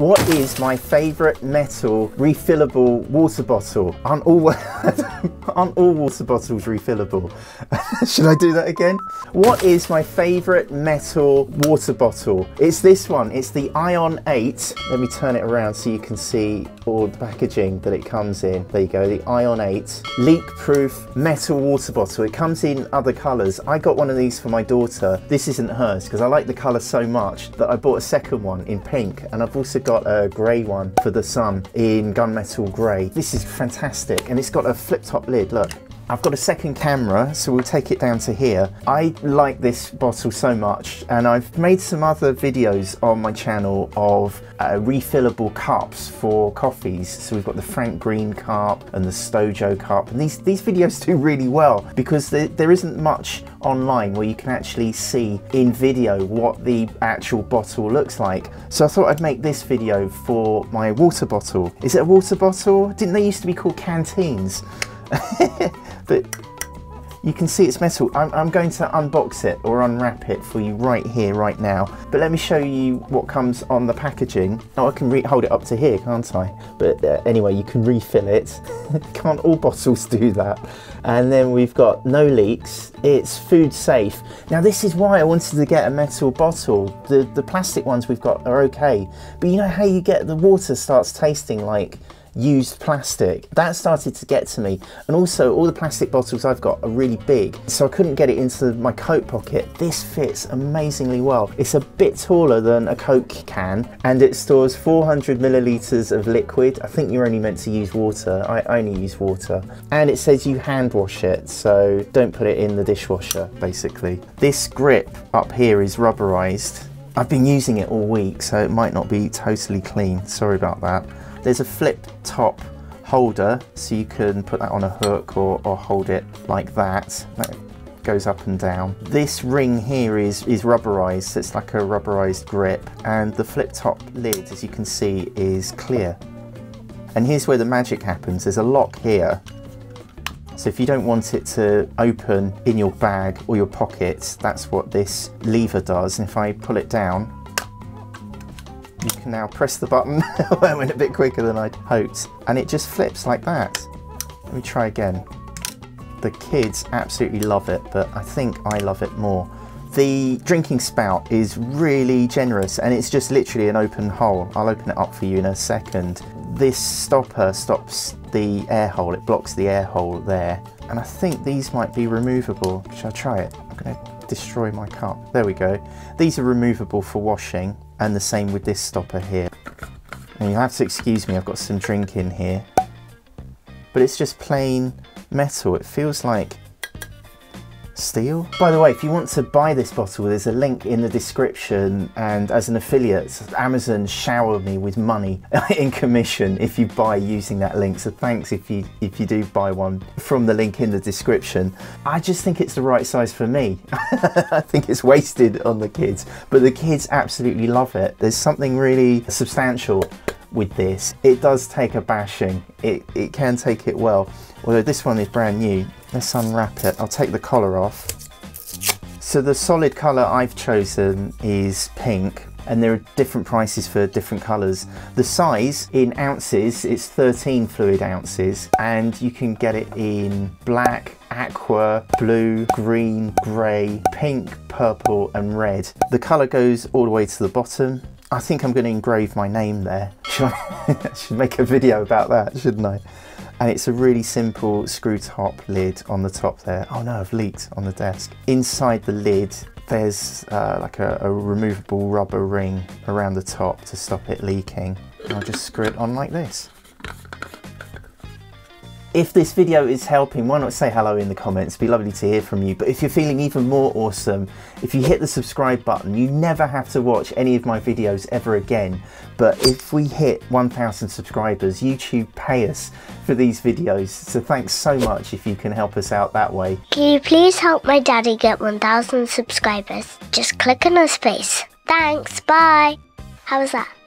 What is my favorite metal refillable water bottle? Aren't all water bottles refillable? Should I do that again? What is my favorite metal water bottle? It's this one. It's the ION8. Let me turn it around so you can see all the packaging that it comes in. There you go, the ION8 leak-proof metal water bottle. It comes in other colors. I got one of these for my daughter. This isn't hers because I like the color so much that I bought a second one in pink, and I've also got a grey one for the sun in gunmetal grey. This is fantastic, and it's got a flip-top lid, look. I've got a second camera, so we'll take it down to here. I like this bottle so much, and I've made some other videos on my channel of refillable cups for coffees. So we've got the Frank Green cup and the Stojo cup, and these videos do really well because there isn't much online where you can actually see in video what the actual bottle looks like. So I thought I'd make this video for my water bottle. Is it a water bottle? Didn't they used to be called canteens? But you can see it's metal. I'm going to unbox it or unwrap it for you right here, right now. But let me show you what comes on the packaging. Oh, I can hold it up to here, can't I? But anyway, you can refill it. Can't all bottles do that? And then we've got no leaks. It's food safe. Now this is why I wanted to get a metal bottle. The plastic ones we've got are okay. But you know how you get the water starts tasting like used plastic? That started to get to me, and also all the plastic bottles I've got are really big, so I couldn't get it into my coat pocket. This fits amazingly well. It's a bit taller than a Coke can, and it stores 400 milliliters of liquid. I think you're only meant to use water. I only use water, and it says you hand wash it, so don't put it in the dishwasher, basically. This grip up here is rubberized. I've been using it all week, so it might not be totally clean. Sorry about that. There's a flip top holder, so you can put that on a hook or hold it like that. That goes up and down. This ring here is rubberized, so it's like a rubberized grip. And the flip top lid, as you can see, is clear. And here's where the magic happens. There's a lock here. So if you don't want it to open in your bag or your pocket, that's what this lever does. And if I pull it down, you can now press the button. That went a bit quicker than I'd hoped. And it just flips like that. Let me try again. The kids absolutely love it, but I think I love it more. The drinking spout is really generous, and it's just literally an open hole. I'll open it up for you in a second. This stopper stops the air hole. It blocks the air hole there. And I think these might be removable. Should I try it? I'm going to destroy my cup. There we go. These are removable for washing. And the same with this stopper here. And you'll have to excuse me, I've got some drink in here. But it's just plain metal. It feels like steel. By the way, if you want to buy this bottle, there's a link in the description, and as an affiliate, Amazon showered me with money in commission if you buy using that link. So thanks if you do buy one from the link in the description. I just think it's the right size for me. I think it's wasted on the kids, but the kids absolutely love it. There's something really substantial with this. It does take a bashing. It can take it well. Although this one is brand new. Let's unwrap it. I'll take the collar off. So the solid color I've chosen is pink, and there are different prices for different colors. The size in ounces, it's 13 fluid ounces, and you can get it in black, aqua, blue, green, gray, pink, purple, and red. The color goes all the way to the bottom. I think I'm going to engrave my name there. I should make a video about that, shouldn't I? And it's a really simple screw top lid on the top there. Oh no, I've leaked on the desk. Inside the lid, there's like a removable rubber ring around the top to stop it leaking. And I'll just screw it on like this. If this video is helping, why not say hello in the comments? It'd be lovely to hear from you. But if you're feeling even more awesome, if you hit the subscribe button, you never have to watch any of my videos ever again. But if we hit 1,000 subscribers, YouTube pay us for these videos. So thanks so much if you can help us out that way. Can you please help my daddy get 1,000 subscribers? Just click on his face. Thanks, bye. How was that?